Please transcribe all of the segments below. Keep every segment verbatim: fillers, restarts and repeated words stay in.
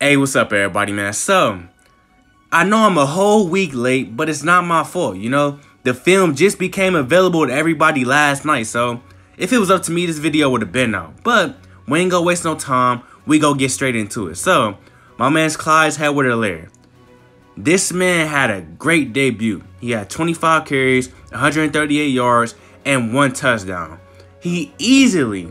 Hey, what's up, everybody, man? So, I know I'm a whole week late, but it's not my fault, you know? The film just became available to everybody last night, so if it was up to me, this video would have been out. But we ain't gonna waste no time. We gonna get straight into it. So, my man's Clyde Edwards-Helaire. This man had a great debut. He had twenty-five carries, one hundred thirty-eight yards, and one touchdown. He easily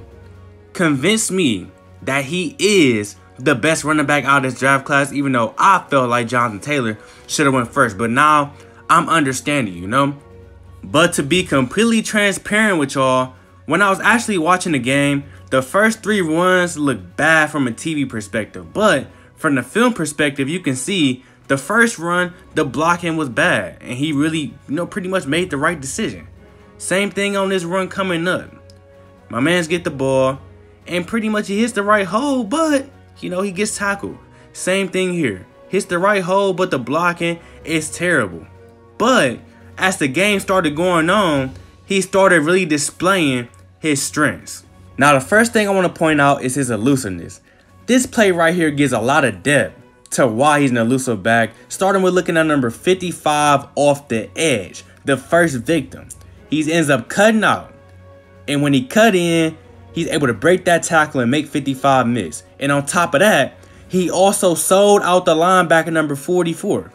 convinced me that he is the best running back out of this draft class, even though I felt like Jonathan Taylor should have went first. But now I'm understanding, you know. But to be completely transparent with y'all, when I was actually watching the game, the first three runs looked bad from a T V perspective. But from the film perspective, you can see the first run, the blocking was bad. And he really, you know, pretty much made the right decision. Same thing on this run coming up. My man's get the ball, and pretty much he hits the right hole, but you know, he gets tackled. Same thing here. Hits the right hole, but the blocking is terrible. But as the game started going on, he started really displaying his strengths. Now, the first thing I want to point out is his elusiveness. This play right here gives a lot of depth to why he's an elusive back, starting with looking at number fifty-five off the edge, the first victim. He ends up cutting out, and when he cut in, he's able to break that tackle and make fifty-five miss. And on top of that, he also sold out the linebacker number forty-four.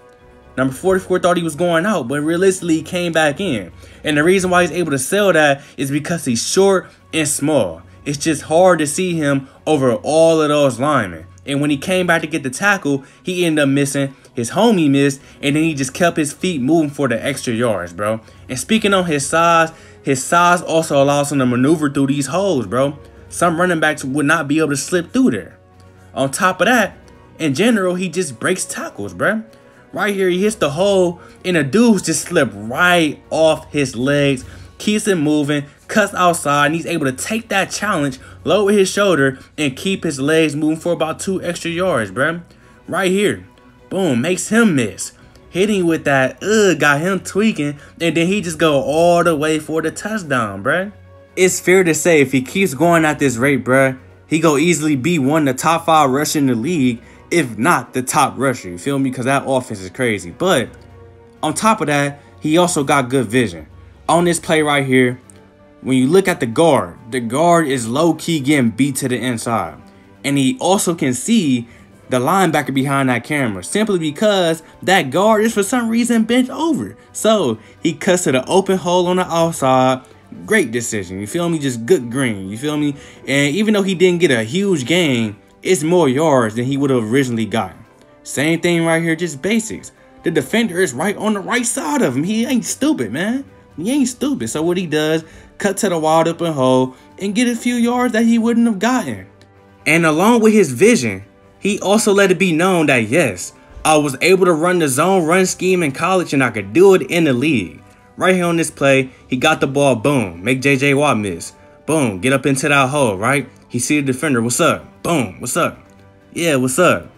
Number forty-four thought he was going out, but realistically he came back in. And the reason why he's able to sell that is because he's short and small. It's just hard to see him over all of those linemen. And when he came back to get the tackle, he ended up missing. His homie missed, and then he just kept his feet moving for the extra yards, bro. And speaking on his size, his size also allows him to maneuver through these holes, bro. Some running backs would not be able to slip through there. On top of that, in general, he just breaks tackles, bro. Right here, he hits the hole, and the dudes just slip right off his legs, keeps it moving, cuts outside, and he's able to take that challenge, lower his shoulder, and keep his legs moving for about two extra yards, bro. Right here. Boom, makes him miss. Hitting with that, ugh, got him tweaking, and then he just go all the way for the touchdown, bruh. It's fair to say if he keeps going at this rate, bruh, he go easily be one of the top five rushers in the league, if not the top rusher, you feel me? Because that offense is crazy. But on top of that, he also got good vision. On this play right here, when you look at the guard, the guard is low-key getting beat to the inside. And he also can see the linebacker behind that camera, simply because that guard is for some reason bent over. So he cuts to the open hole on the outside. Great decision, you feel me? Just good green, you feel me? And even though he didn't get a huge gain, it's more yards than he would have originally gotten. Same thing right here, just basics. The defender is right on the right side of him. He ain't stupid, man. He ain't stupid. So what he does, cut to the wide open hole and get a few yards that he wouldn't have gotten. And along with his vision, he also let it be known that, yes, I was able to run the zone run scheme in college and I could do it in the league. Right here on this play, he got the ball, boom, make J J Watt miss. Boom, get up into that hole, right? He see the defender, what's up? Boom, what's up? Yeah, what's up?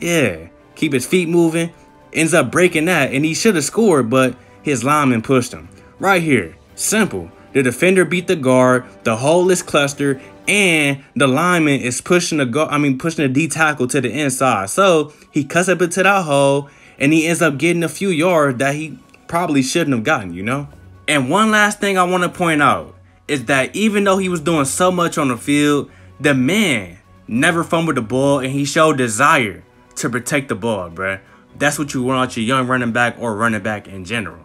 Yeah, keep his feet moving, ends up breaking that, and he should have scored, but his lineman pushed him. Right here, simple. The defender beat the guard, the hole is clustered, and the lineman is pushing the guard, I mean pushing the D tackle to the inside. So he cuts up into that hole and he ends up getting a few yards that he probably shouldn't have gotten, you know? And one last thing I want to point out is that even though he was doing so much on the field, the man never fumbled the ball and he showed desire to protect the ball, bruh. That's what you want out your young running back or running back in general.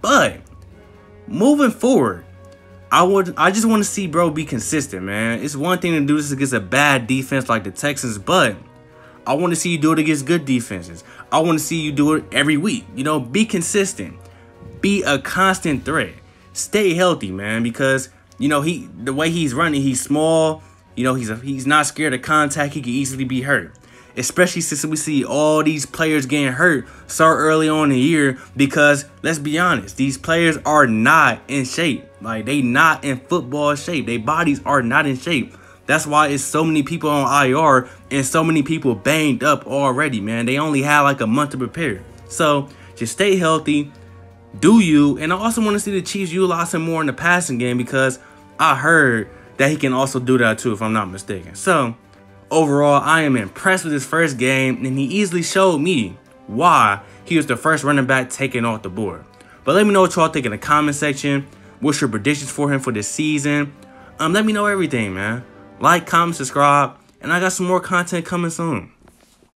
But moving forward, I would, I just want to see bro be consistent, man. It's one thing to do this against a bad defense like the Texans, but I want to see you do it against good defenses. I want to see you do it every week. You know, be consistent. Be a constant threat. Stay healthy, man, because, you know, he the way he's running, he's small. You know, he's, a, he's not scared of contact. He can easily be hurt, especially since we see all these players getting hurt so early on in the year because, let's be honest, these players are not in shape. Like, they not in football shape. Their bodies are not in shape. That's why it's so many people on I R and so many people banged up already, man. They only had like a month to prepare. So, just stay healthy. Do you. And I also want to see the Chiefs utilize him more in the passing game because I heard that he can also do that too, if I'm not mistaken. So, Overall, I am impressed with his first game, and he easily showed me why he was the first running back taken off the board. But let me know what y'all think in the comment section. What's your predictions for him for this season? Um, let me know everything, man. Like, comment, subscribe, and I got some more content coming soon.